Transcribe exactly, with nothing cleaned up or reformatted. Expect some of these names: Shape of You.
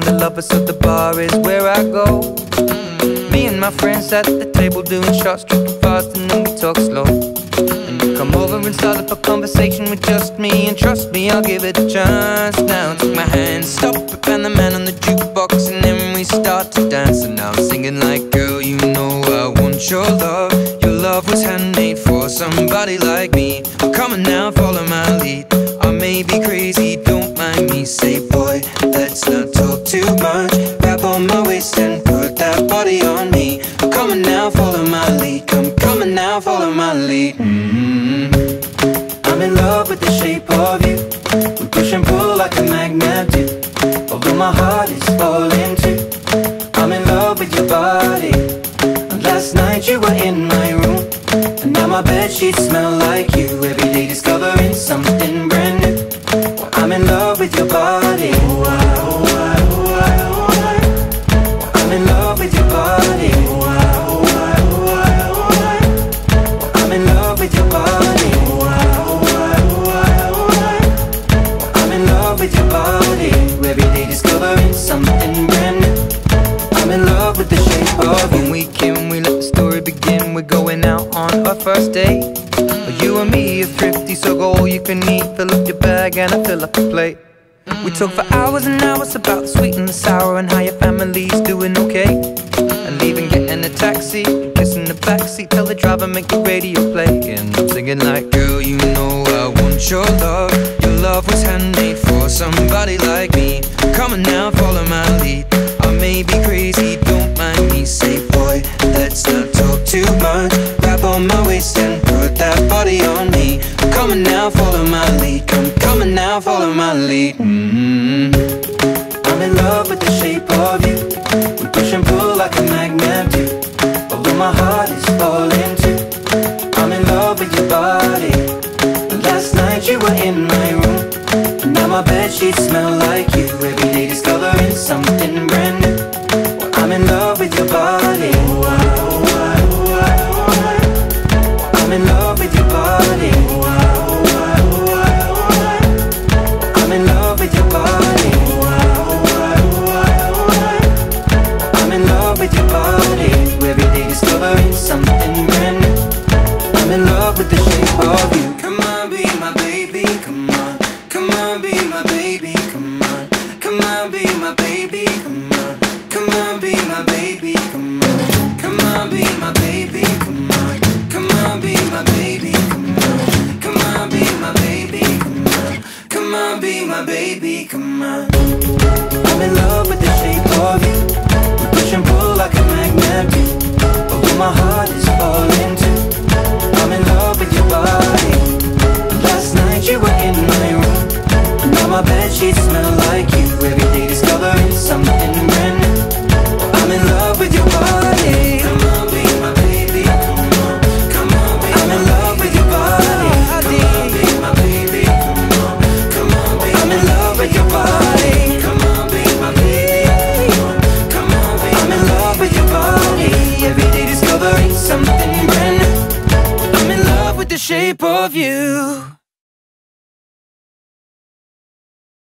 find a lover, so the bar is where I go. Mm-hmm. Me and my friends at the table doing shots, tripping fast, and then we talk slow. Mm-hmm. And you come over and start up a conversation with just me, and trust me, I'll give it a chance. Now take my hand, stop it, and the man on the jukebox, and then we start to dance. And now I'm singing like, girl, you know I want your love. Your love was handmade for somebody like me. Come on now, follow my lead. I may be crazy, don't mind me. Say, boy, let's not talk too much. Grab on my waist and put that body on me. I'm coming now, follow my lead. Come, coming now, follow my lead. Mm-hmm. I'm in love with the shape of you. We push and pull like a magnet do. Although my heart is falling too. I'm in love with your body. And last night you were in my room, and now my bedsheets smell like you. Every day discovering something brand new. I'm in love with your body. Oh, I, oh, I, oh, I, oh, I. I'm in love with your body. Oh, I, oh, I, oh, I, oh, I. I'm in love with your body. Oh, I, oh, I, oh, I, oh, I. I'm in love with your body. Every day discovering something brand new. I'm in love with the shape of you. When we came, we let the story begin. We're going out on our first date. You and me are thrifty, so go all you can eat. Fill up your bag and I fill up the plate. We talk for hours and hours about the sweet and the sour, and how your family's doing okay. And even getting a taxi, kissing the backseat, tell the driver make the radio play. And I'm singing like, girl, you know I want your love. Your love was handmade for somebody like me. Come on now, follow my lead. I may be crazy, don't mind me. Say, boy, let's not talk too much. Grab on my waist and put that body on me. I'm coming now, follow my lead. Come, coming now, follow my lead. Mm-hmm. I'm in love with the shape of you. We push and pull like a magnet do. Although my heart is falling too. I'm in love with your body. Last night you were in my room, and now my bedsheets smell like you. Every day discovering something.